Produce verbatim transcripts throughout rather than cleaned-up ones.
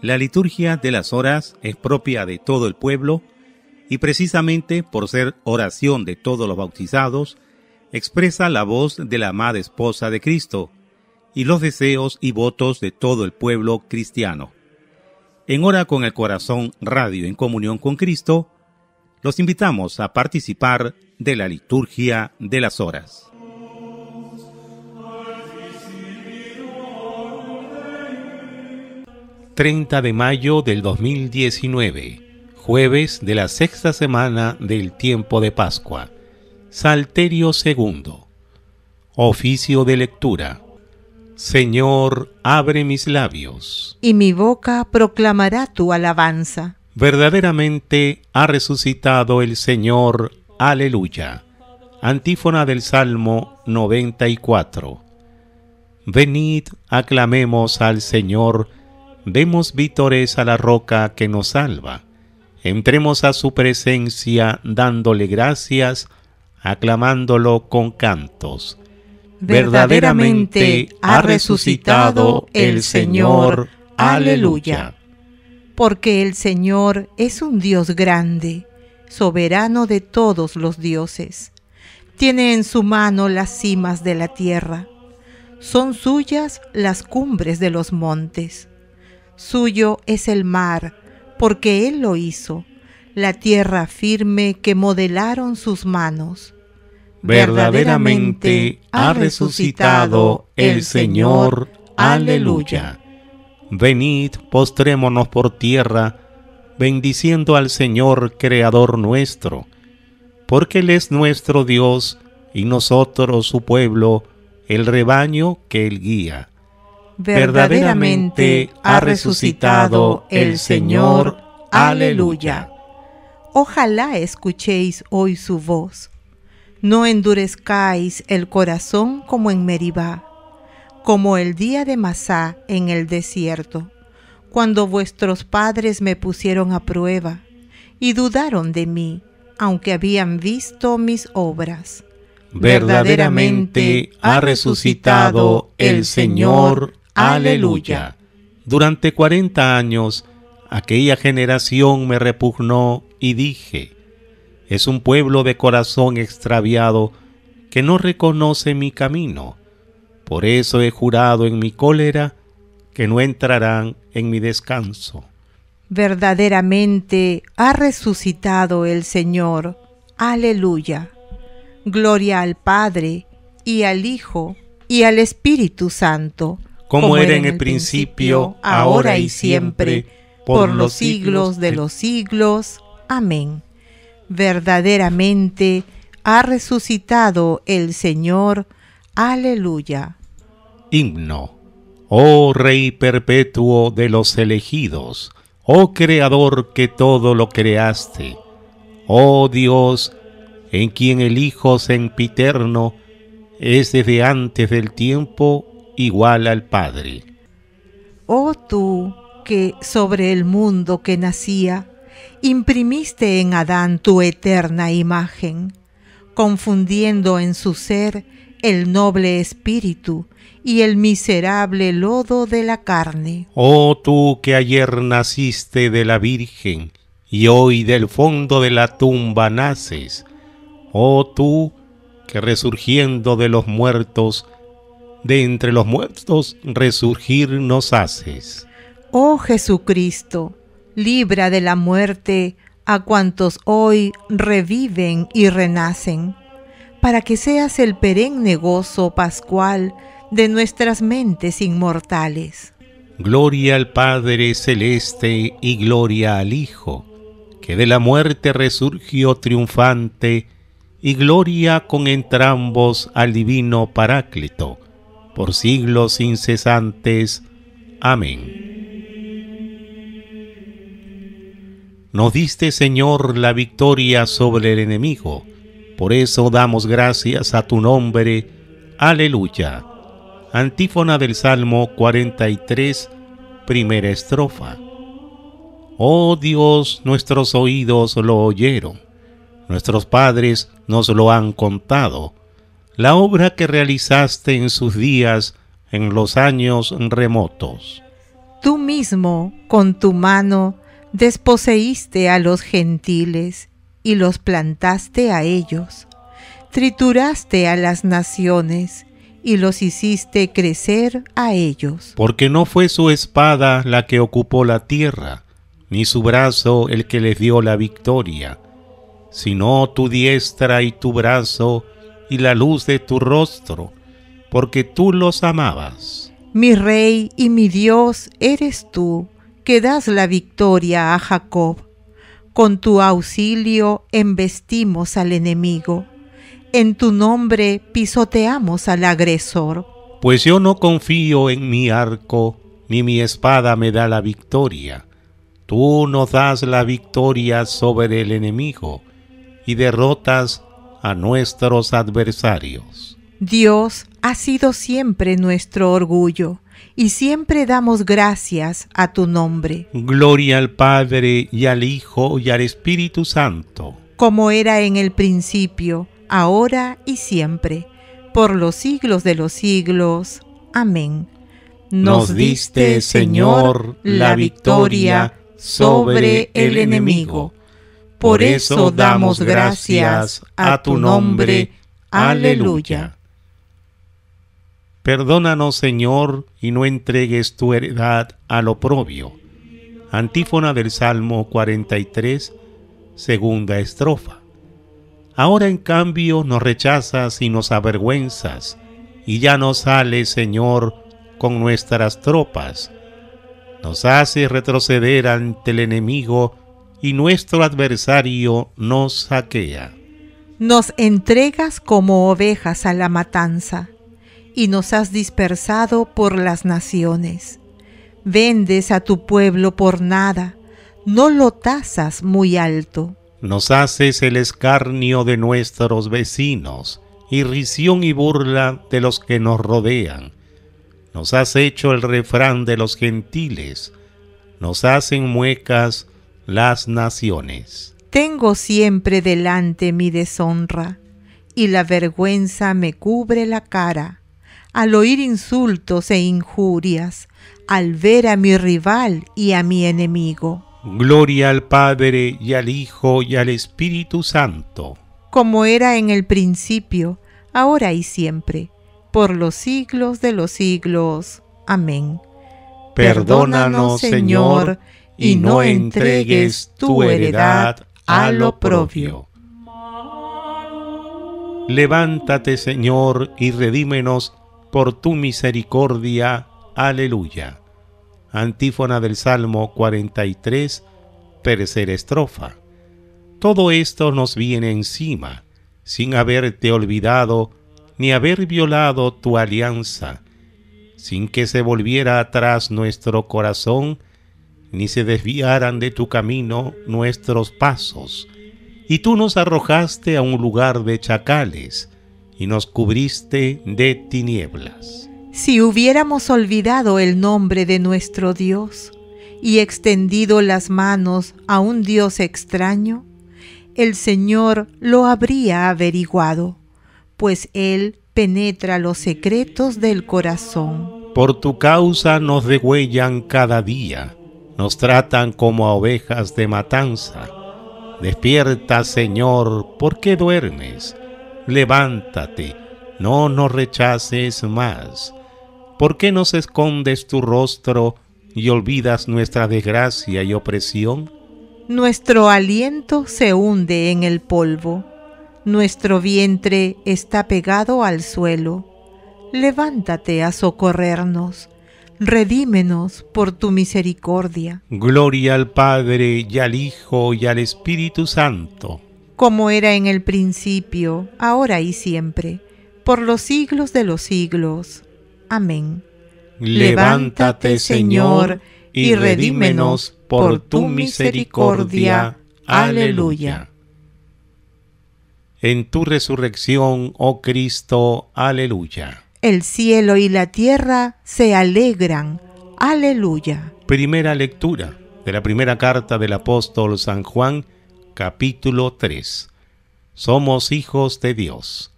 La liturgia de las horas es propia de todo el pueblo y precisamente por ser oración de todos los bautizados, expresa la voz de la amada esposa de Cristo y los deseos y votos de todo el pueblo cristiano. En Ora con el Corazón Radio en Comunión con Cristo, los invitamos a participar de la liturgia de las horas. treinta de mayo del dos mil diecinueve, jueves de la sexta semana del tiempo de Pascua. Salterio segundo. Oficio de lectura. Señor, abre mis labios, y mi boca proclamará tu alabanza. Verdaderamente ha resucitado el Señor. Aleluya. Antífona del Salmo noventa y cuatro. Venid, aclamemos al Señor. Demos vítores a la roca que nos salva. Entremos a su presencia dándole gracias, aclamándolo con cantos. Verdaderamente ha resucitado el Señor. Aleluya. Porque el Señor es un Dios grande, soberano de todos los dioses. Tiene en su mano las cimas de la tierra. Son suyas las cumbres de los montes. Suyo es el mar, porque él lo hizo, la tierra firme que modelaron sus manos. Verdaderamente ha resucitado el Señor. Aleluya. Venid, postrémonos por tierra, bendiciendo al Señor, Creador nuestro, porque Él es nuestro Dios, y nosotros su pueblo, el rebaño que Él guía. Verdaderamente ha resucitado el Señor. Aleluya. Ojalá escuchéis hoy su voz. No endurezcáis el corazón como en Meribá, como el día de Masá en el desierto, cuando vuestros padres me pusieron a prueba y dudaron de mí, aunque habían visto mis obras. Verdaderamente ha resucitado el Señor. Aleluya. Durante cuarenta años, aquella generación me repugnó y dije: es un pueblo de corazón extraviado que no reconoce mi camino. Por eso he jurado en mi cólera que no entrarán en mi descanso. Verdaderamente ha resucitado el Señor. Aleluya. Gloria al Padre, y al Hijo, y al Espíritu Santo, como, como era en el principio, principio, ahora y siempre, por los siglos de los siglos. Amén. Verdaderamente ha resucitado el Señor. Aleluya. Himno. Oh Rey perpetuo de los elegidos, oh Creador que todo lo creaste, oh Dios, en quien el Hijo sempiterno es desde antes del tiempo igual al Padre. Oh tú, que sobre el mundo que nacía, imprimiste en Adán tu eterna imagen, confundiendo en su ser el noble espíritu y el miserable lodo de la carne. Oh tú, que ayer naciste de la Virgen, y hoy del fondo de la tumba naces. Oh tú, que resurgiendo de los muertos, de entre los muertos resurgir nos haces. Oh Jesucristo, libra de la muerte a cuantos hoy reviven y renacen, para que seas el perenne gozo pascual de nuestras mentes inmortales. Gloria al Padre celeste y gloria al Hijo, que de la muerte resurgió triunfante, y gloria con entrambos al divino Paráclito, por siglos incesantes. Amén. Nos diste, Señor, la victoria sobre el enemigo, por eso damos gracias a tu nombre. Aleluya. Antífona del Salmo cuarenta y tres, primera estrofa. Oh Dios, nuestros oídos lo oyeron, nuestros padres nos lo han contado, la obra que realizaste en sus días, en los años remotos. tú mismo con tu mano desposeíste a los gentiles y los plantaste a ellos, trituraste a las naciones y los hiciste crecer a ellos. Porque no fue su espada la que ocupó la tierra, ni su brazo el que les dio la victoria, sino tu diestra y tu brazo y la luz de tu rostro, porque tú los amabas. Mi Rey y mi Dios eres tú, que das la victoria a Jacob. Con tu auxilio embestimos al enemigo, en tu nombre pisoteamos al agresor. Pues yo no confío en mi arco, ni mi espada me da la victoria. Tú nos das la victoria sobre el enemigo, y derrotas a nuestros adversarios. Dios ha sido siempre nuestro orgullo, y siempre damos gracias a tu nombre. Gloria al Padre, y al Hijo, y al Espíritu Santo. Como era en el principio, ahora y siempre, por los siglos de los siglos. Amén. Nos diste, Señor, la victoria sobre el enemigo. Por eso damos gracias a tu nombre. Aleluya. Perdónanos, Señor, y no entregues tu heredad al oprobio. Antífona del Salmo cuarenta y tres, segunda estrofa. Ahora, en cambio, nos rechazas y nos avergüenzas, y ya no sales, Señor, con nuestras tropas. Nos haces retroceder ante el enemigo, y nuestro adversario nos saquea. Nos entregas como ovejas a la matanza, y nos has dispersado por las naciones. Vendes a tu pueblo por nada, no lo tasas muy alto. Nos haces el escarnio de nuestros vecinos, irrisión y burla de los que nos rodean. Nos has hecho el refrán de los gentiles, nos hacen muecas las naciones. Tengo siempre delante mi deshonra, y la vergüenza me cubre la cara. Al oír insultos e injurias, al ver a mi rival y a mi enemigo. Gloria al Padre, y al Hijo, y al Espíritu Santo. Como era en el principio, ahora y siempre, por los siglos de los siglos. Amén. Perdónanos, Señor, y no entregues tu heredad al oprobio. Levántate, Señor, y redímenos por tu misericordia. Aleluya. Antífona del Salmo cuarenta y tres, tercera estrofa. Todo esto nos viene encima, sin haberte olvidado, ni haber violado tu alianza, sin que se volviera atrás nuestro corazón, ni se desviaran de tu camino nuestros pasos. Y tú nos arrojaste a un lugar de chacales, y nos cubriste de tinieblas. Si hubiéramos olvidado el nombre de nuestro Dios y extendido las manos a un Dios extraño, el Señor lo habría averiguado, pues Él penetra los secretos del corazón. Por tu causa nos degüellan cada día, nos tratan como a ovejas de matanza. Despierta, Señor, ¿por qué duermes? Levántate, no nos rechaces más. ¿Por qué nos escondes tu rostro y olvidas nuestra desgracia y opresión? Nuestro aliento se hunde en el polvo. Nuestro vientre está pegado al suelo. Levántate a socorrernos. Redímenos por tu misericordia. Gloria al Padre, y al Hijo, y al Espíritu Santo. Como era en el principio, ahora y siempre, por los siglos de los siglos. Amén. Levántate, Señor, y redímenos por tu misericordia. Aleluya. En tu resurrección, oh Cristo, aleluya. El cielo y la tierra se alegran. Aleluya. Primera lectura de la primera carta del apóstol San Juan, capítulo tres. Somos hijos de Dios.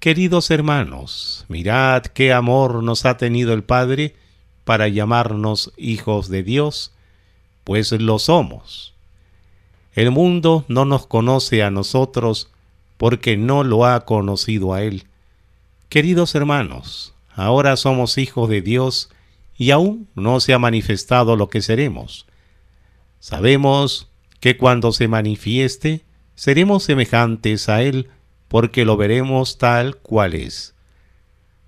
Queridos hermanos, mirad qué amor nos ha tenido el Padre para llamarnos hijos de Dios, pues lo somos. El mundo no nos conoce a nosotros porque no lo ha conocido a Él. Queridos hermanos, ahora somos hijos de Dios y aún no se ha manifestado lo que seremos. Sabemos que cuando se manifieste, seremos semejantes a Él, porque lo veremos tal cual es.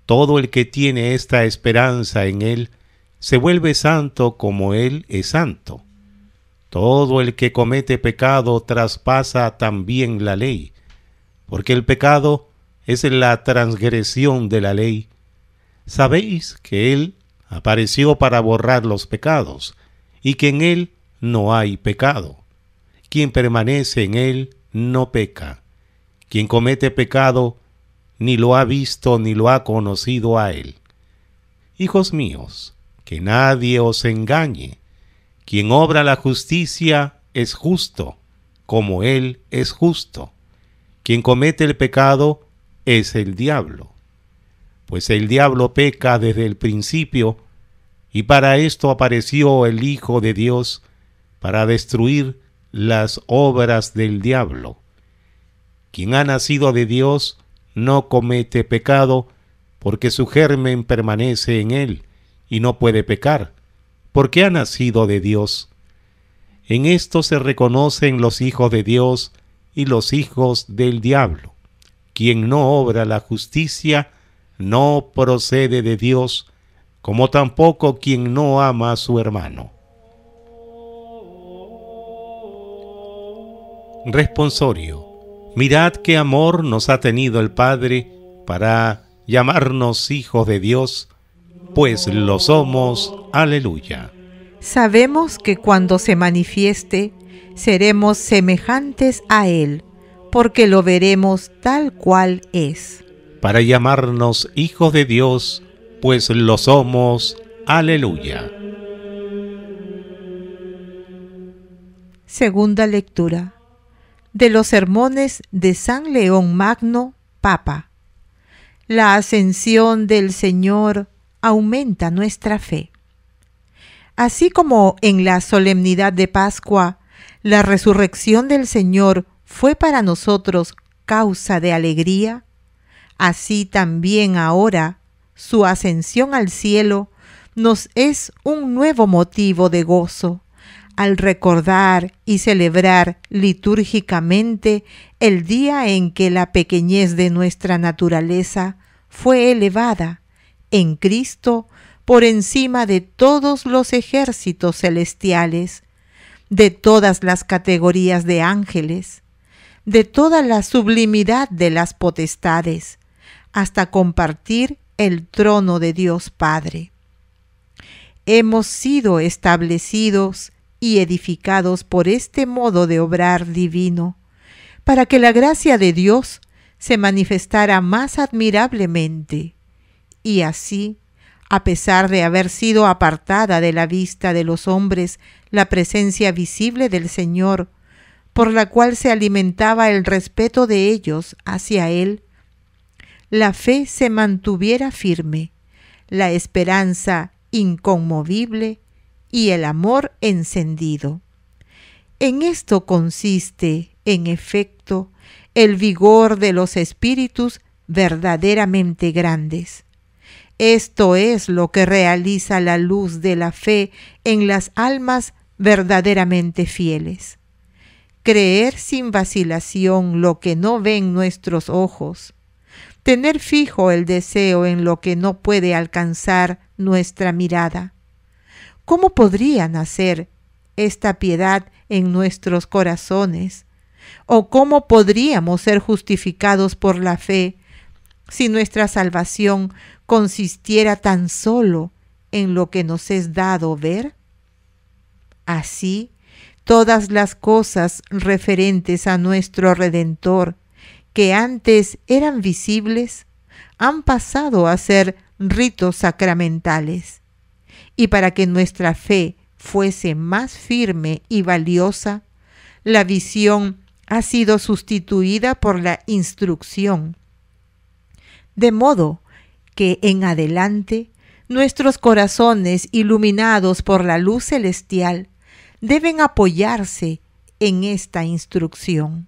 Todo el que tiene esta esperanza en Él se vuelve santo como Él es santo. Todo el que comete pecado traspasa también la ley, porque el pecado es la transgresión de la ley. Sabéis que Él apareció para borrar los pecados, y que en Él no hay pecado. Quien permanece en Él no peca. Quien comete pecado ni lo ha visto ni lo ha conocido a Él. Hijos míos, que nadie os engañe. Quien obra la justicia es justo, como Él es justo. Quien comete el pecado es el diablo. Pues el diablo peca desde el principio, y para esto apareció el Hijo de Dios, para destruir las obras del diablo. Quien ha nacido de Dios no comete pecado, porque su germen permanece en Él, y no puede pecar, porque ha nacido de Dios. En esto se reconocen los hijos de Dios y los hijos del diablo. Quien no obra la justicia no procede de Dios, como tampoco quien no ama a su hermano. Responsorio. Mirad qué amor nos ha tenido el Padre para llamarnos hijos de Dios, pues lo somos. Aleluya. Sabemos que cuando se manifieste, seremos semejantes a Él, porque lo veremos tal cual es. Para llamarnos hijos de Dios, pues lo somos. Aleluya. Segunda lectura de los sermones de San León Magno, Papa. La ascensión del Señor aumenta nuestra fe. Así como en la solemnidad de Pascua, la resurrección del Señor fue para nosotros causa de alegría, así también ahora su ascensión al cielo nos es un nuevo motivo de gozo al recordar y celebrar litúrgicamente el día en que la pequeñez de nuestra naturaleza fue elevada en Cristo por encima de todos los ejércitos celestiales, de todas las categorías de ángeles, de toda la sublimidad de las potestades, hasta compartir el trono de Dios Padre. Hemos sido establecidos y edificados por este modo de obrar divino, para que la gracia de Dios se manifestara más admirablemente, y así, a pesar de haber sido apartada de la vista de los hombres la presencia visible del Señor, por la cual se alimentaba el respeto de ellos hacia Él, la fe se mantuviera firme, la esperanza inconmovible y el amor encendido. En esto consiste, en efecto, el vigor de los espíritus verdaderamente grandes. Esto es lo que realiza la luz de la fe en las almas verdaderamente fieles. Creer sin vacilación lo que no ven nuestros ojos. Tener fijo el deseo en lo que no puede alcanzar nuestra mirada. ¿Cómo podría nacer esta piedad en nuestros corazones? ¿O cómo podríamos ser justificados por la fe si nuestra salvación consistiera tan solo en lo que nos es dado ver? Así, todas las cosas referentes a nuestro Redentor, que antes eran visibles, han pasado a ser ritos sacramentales. Y para que nuestra fe fuese más firme y valiosa, la visión ha sido sustituida por la instrucción. De modo que en adelante nuestros corazones, iluminados por la luz celestial, deben apoyarse en esta instrucción.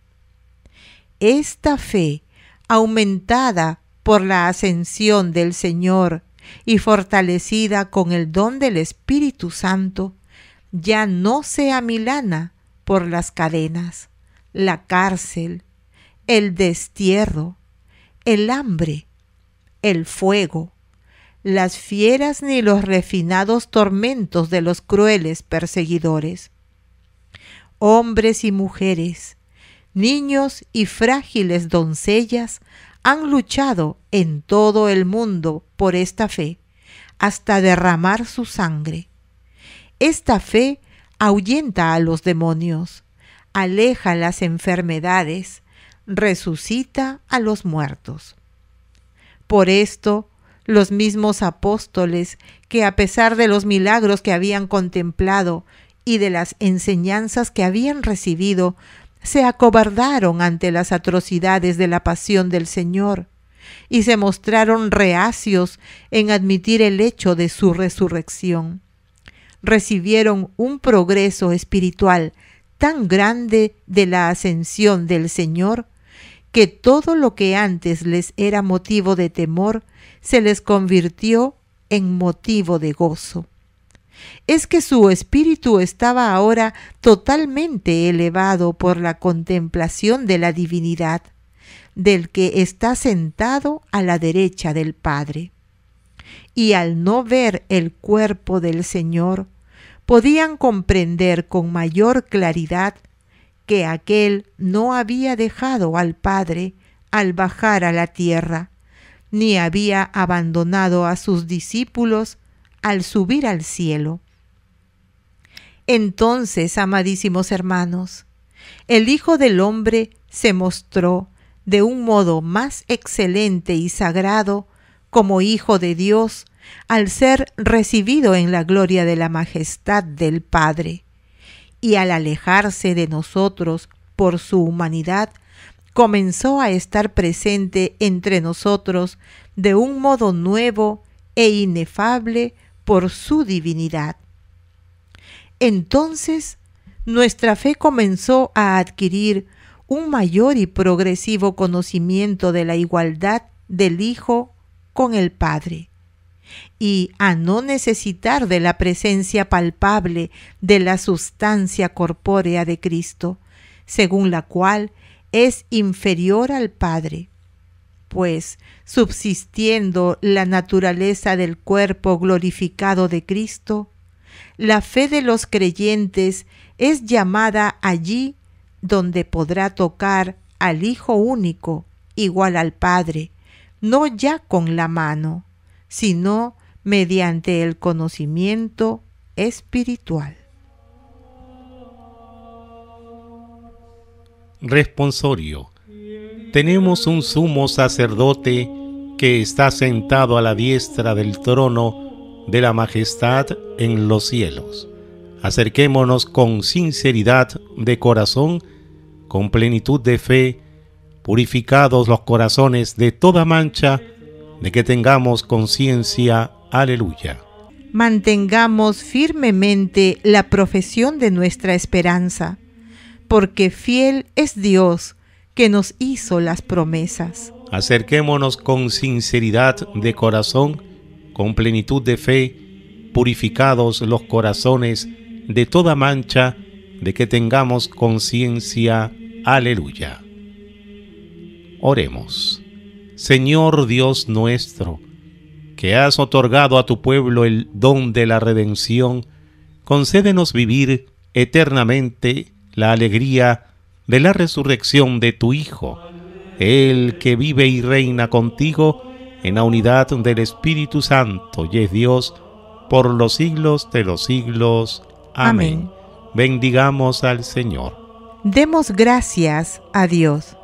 Esta fe, aumentada por la ascensión del Señor y fortalecida con el don del Espíritu Santo, ya no se amilana por las cadenas, la cárcel, el destierro, el hambre, el fuego, las fieras ni los refinados tormentos de los crueles perseguidores. Hombres y mujeres, niños y frágiles doncellas han luchado en todo el mundo por esta fe, hasta derramar su sangre. Esta fe ahuyenta a los demonios, aleja las enfermedades, resucita a los muertos. Por esto, los mismos apóstoles que, a pesar de los milagros que habían contemplado y de las enseñanzas que habían recibido, se acobardaron ante las atrocidades de la pasión del Señor y se mostraron reacios en admitir el hecho de su resurrección. Recibieron un progreso espiritual tan grande de la ascensión del Señor que todo lo que antes les era motivo de temor se les convirtió en motivo de gozo. Es que su espíritu estaba ahora totalmente elevado por la contemplación de la divinidad, del que está sentado a la derecha del Padre. Y al no ver el cuerpo del Señor, podían comprender con mayor claridad que aquel no había dejado al Padre al bajar a la tierra, ni había abandonado a sus discípulos al subir al cielo. Entonces, amadísimos hermanos, el Hijo del Hombre se mostró de un modo más excelente y sagrado como Hijo de Dios al ser recibido en la gloria de la majestad del Padre, y al alejarse de nosotros por su humanidad, comenzó a estar presente entre nosotros de un modo nuevo e inefable por su divinidad. Entonces, nuestra fe comenzó a adquirir un mayor y progresivo conocimiento de la igualdad del Hijo con el Padre, y a no necesitar de la presencia palpable de la sustancia corpórea de Cristo, según la cual es inferior al Padre, pues, subsistiendo la naturaleza del cuerpo glorificado de Cristo, la fe de los creyentes es llamada allí donde podrá tocar al Hijo único, igual al Padre, no ya con la mano, sino mediante el conocimiento espiritual. Responsorio. Tenemos un sumo sacerdote que está sentado a la diestra del trono de la majestad en los cielos. Acerquémonos con sinceridad de corazón, con plenitud de fe, purificados los corazones de toda mancha, de que tengamos conciencia. Aleluya. Mantengamos firmemente la profesión de nuestra esperanza, porque fiel es Dios, que nos hizo las promesas. Acerquémonos con sinceridad de corazón, con plenitud de fe, purificados los corazones de toda mancha, de que tengamos conciencia. Aleluya. Oremos. Señor Dios nuestro, que has otorgado a tu pueblo el don de la redención, concédenos vivir eternamente la alegría de la resurrección de tu Hijo, el que vive y reina contigo en la unidad del Espíritu Santo, y es Dios por los siglos de los siglos. Amén. Amén. Bendigamos al Señor. Demos gracias a Dios.